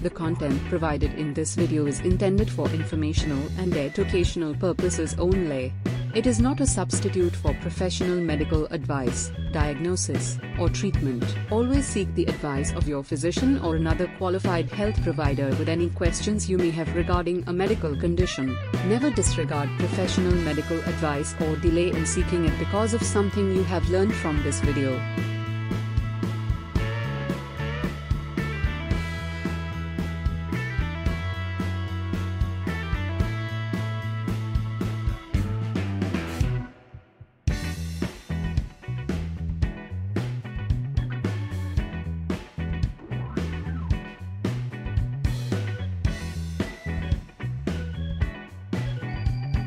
The content provided in this video is intended for informational and educational purposes only. It is not a substitute for professional medical advice, diagnosis, or treatment. Always seek the advice of your physician or another qualified health provider with any questions you may have regarding a medical condition. Never disregard professional medical advice or delay in seeking it because of something you have learned from this video.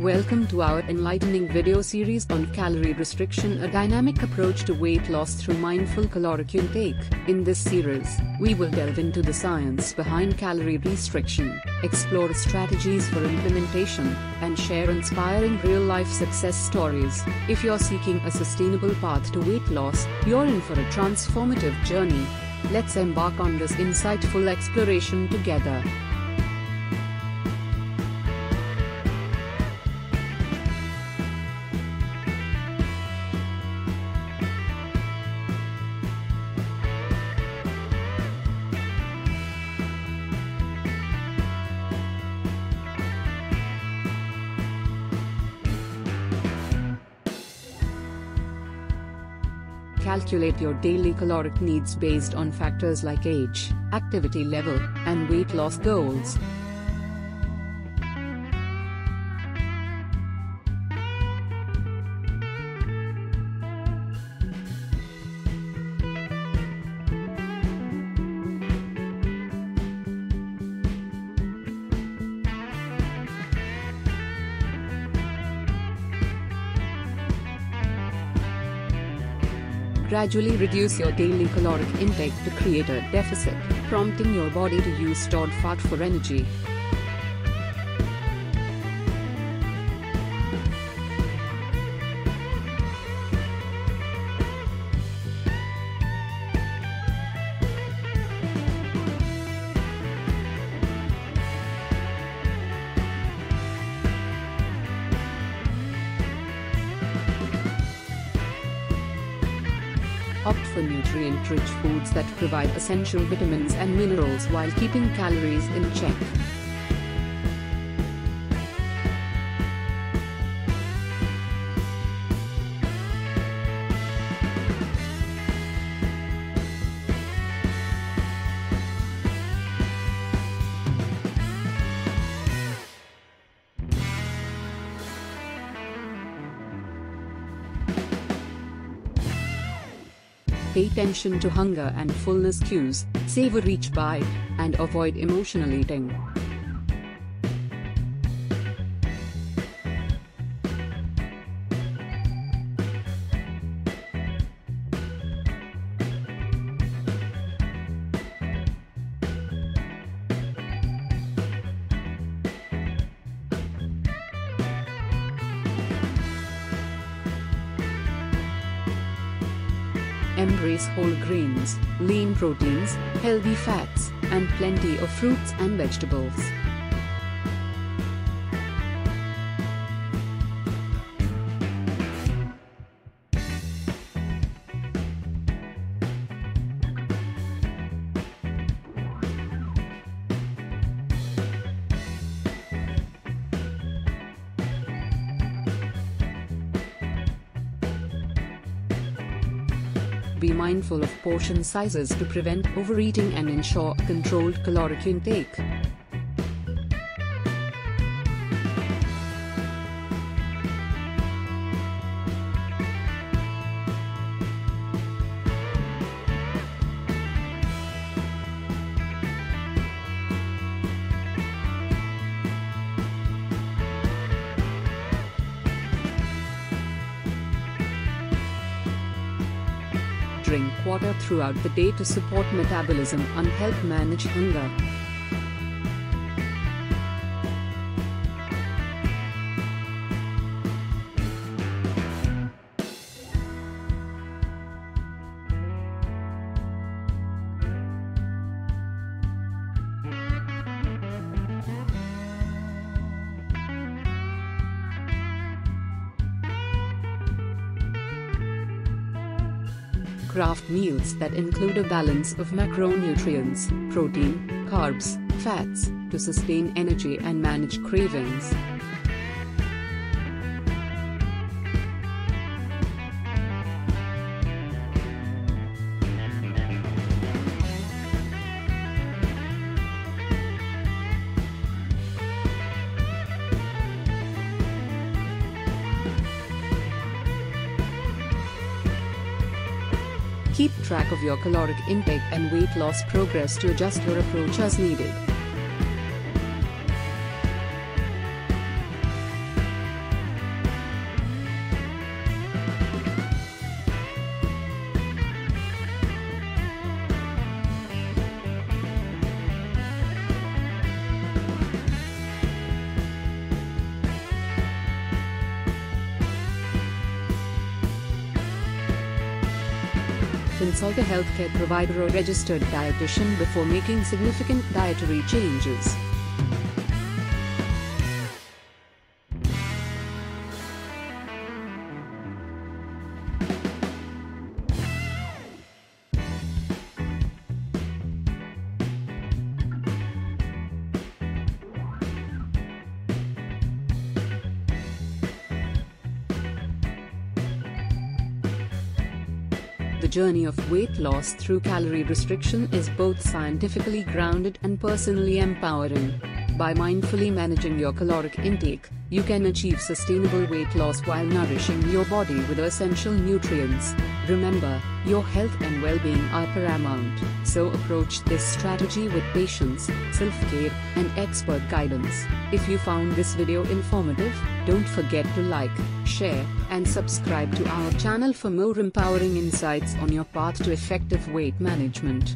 Welcome to our enlightening video series on calorie restriction, a dynamic approach to weight loss through mindful caloric intake. In this series, we will delve into the science behind calorie restriction, explore strategies for implementation, and share inspiring real-life success stories. If you're seeking a sustainable path to weight loss, you're in for a transformative journey. Let's embark on this insightful exploration together. Calculate your daily caloric needs based on factors like age, activity level, and weight loss goals. Gradually reduce your daily caloric intake to create a deficit, prompting your body to use stored fat for energy. Opt for nutrient-rich foods that provide essential vitamins and minerals while keeping calories in check. Pay attention to hunger and fullness cues, savor each bite, and avoid emotional eating. Embrace whole grains, lean proteins, healthy fats, and plenty of fruits and vegetables. Be mindful of portion sizes to prevent overeating and ensure a controlled caloric intake. Drink water throughout the day to support metabolism and help manage hunger. Craft meals that include a balance of macronutrients, protein, carbs, fats, to sustain energy and manage cravings. Keep track of your caloric intake and weight loss progress to adjust your approach as needed. Consult a healthcare provider or registered dietitian before making significant dietary changes. The journey of weight loss through calorie restriction is both scientifically grounded and personally empowering. By mindfully managing your caloric intake, you can achieve sustainable weight loss while nourishing your body with essential nutrients. Remember, your health and well-being are paramount, so approach this strategy with patience, self-care, and expert guidance. If you found this video informative, don't forget to like, share, and subscribe to our channel for more empowering insights on your path to effective weight management.